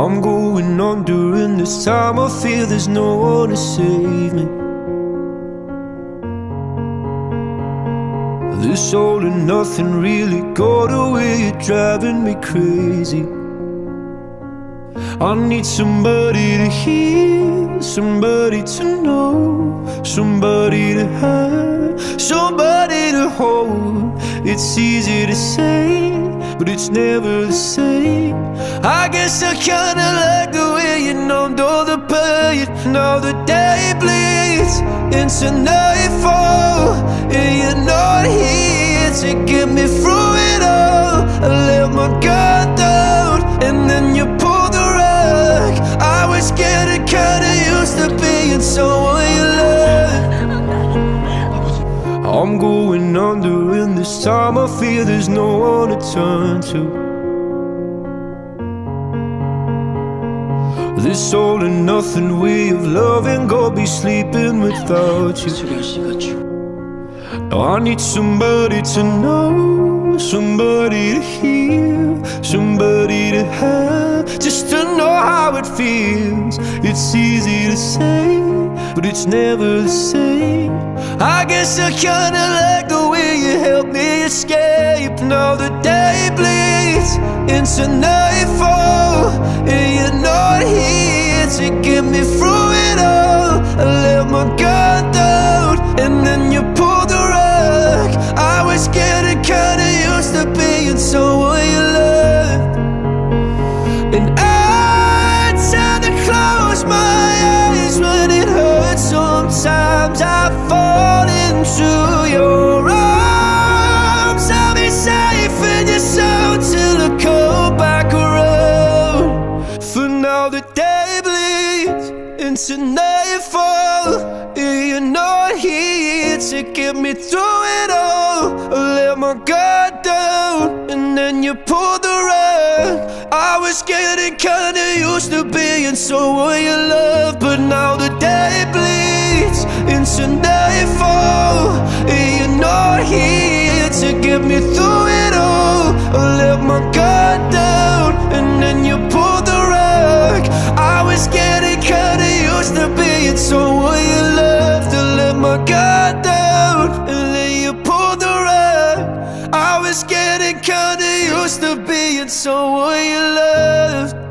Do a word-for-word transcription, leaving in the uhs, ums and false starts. I'm going under, and this time I fear there's no one to save me. This all and nothing really got away, you're driving me crazy. I need somebody to hear, somebody to know, somebody to have, somebody to hold. It's easy to say, but it's never the same. I guess I kinda like the way you numbed all the pain. Now the day bleeds into nightfall, and you're not here to get me through it all. I let my guard down, and then you pulled the rug. I was getting kinda used to being someone you love. I'm going under, and this time I fear there's no one to turn to. This all and nothing way of loving, gonna be sleeping without you. Now I need somebody to know, somebody to hear, somebody to have, just to know how it feels. It's easy to say, but it's never the same. I guess I kinda like the way you helped me escape. Now the day bleeds into nightfall, and you're not here to get me through it all. I let my guard down, and then you pulled the rug. I was getting kinda used to being someone you loved, and I tend to close my eyes when it hurts. Sometimes I fall into your arms. I'll be safe in your soul till I come back around. For now the day bleeds into nightfall, and you're not here to get me through it all. I let my guard down, and then you pulled the rug. I was getting kinda used to being someone you love, but now the day bleeds into nightfall, and you're not here to get me through it all. I let my guard down, and then you pulled the rug. I was getting kinda used to being someone you love. To let my guard down, and then you pulled the rug. I was getting kinda used to being someone you love.